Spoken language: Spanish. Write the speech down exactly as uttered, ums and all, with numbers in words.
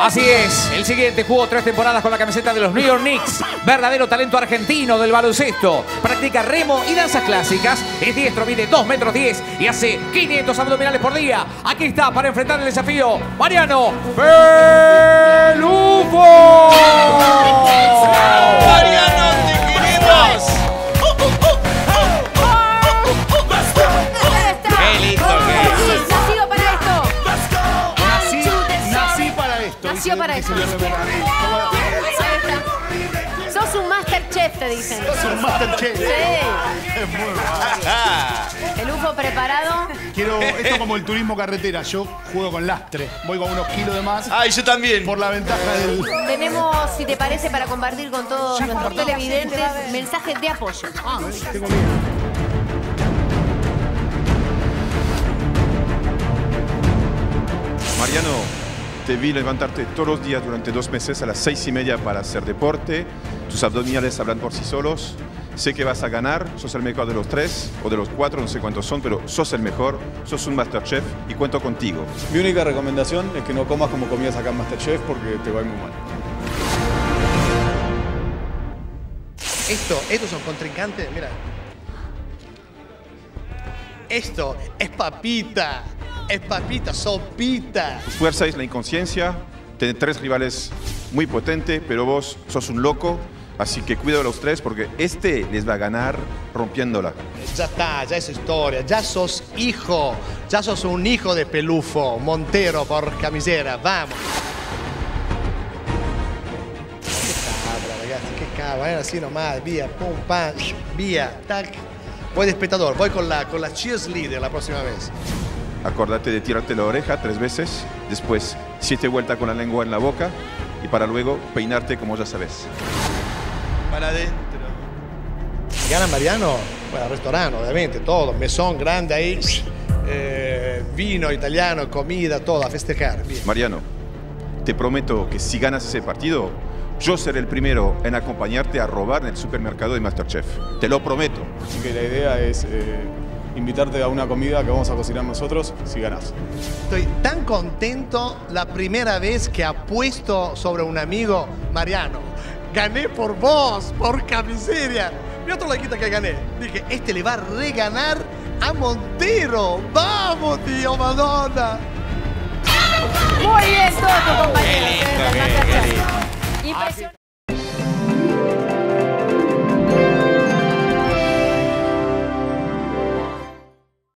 Así es, el siguiente jugó tres temporadas con la camiseta de los New York Knicks. Verdadero talento argentino del baloncesto. Practica remo y danzas clásicas. Es diestro, mide dos metros diez y hace quinientos abdominales por día. Aquí está para enfrentar el desafío Mariano Peluffo. ¡Mariano, te queremos! ¡Qué lindo que es! Nacido para esto. Nací, nací para esto. Nació para esto. Sos un Masterchef, te dicen. Sos un Masterchef. Sí. Es muy bueno. Peluffo preparado. Quiero esto como el turismo carretera. Yo juego con lastre. Voy con unos kilos de más. Ay, yo también. Por la ventaja del... Tenemos, si te parece, para compartir con todos ya nuestros televidentes, mensajes de apoyo. Ah, tengo miedo. Mariano, te vi levantarte todos los días durante dos meses a las seis y media para hacer deporte. Tus abdominales hablan por sí solos. Sé que vas a ganar, sos el mejor de los tres o de los cuatro, no sé cuántos son, pero sos el mejor, sos un Masterchef y cuento contigo. Mi única recomendación es que no comas como comías acá en Masterchef porque te va a ir muy mal. Esto, estos son contrincantes, mira. Esto es papita. Es papita, sopita. Tu fuerza es la inconsciencia, tenés tres rivales muy potentes, pero vos sos un loco, así que cuida a los tres porque este les va a ganar rompiéndola. Ya está, ya es historia, ya sos hijo, ya sos un hijo de Peluffo, Montero por camisera, vamos. Qué cabra, ragazzi, qué cabra, era así nomás, vía, pum, pan, vía, tac. Voy de espectador, voy con la, con la cheerleader la próxima vez. Acordate de tirarte la oreja tres veces, después siete vueltas con la lengua en la boca y para luego peinarte como ya sabes. Para adentro. Gana Mariano, bueno, restaurante, obviamente, todo, mesón grande ahí, eh, vino italiano, comida, todo, a festejar. Bien. Mariano, te prometo que si ganas ese partido, yo seré el primero en acompañarte a robar en el supermercado de Masterchef. Te lo prometo. Así que la idea es... Eh... invitarte a una comida que vamos a cocinar nosotros si ganás. Estoy tan contento, la primera vez que apuesto sobre un amigo, Mariano. Gané por vos, por camiseria. Mira otra laquita que gané. Dije, este le va a reganar a Montero. ¡Vamos, tío Madonna! Muy bien, todo tu compañero.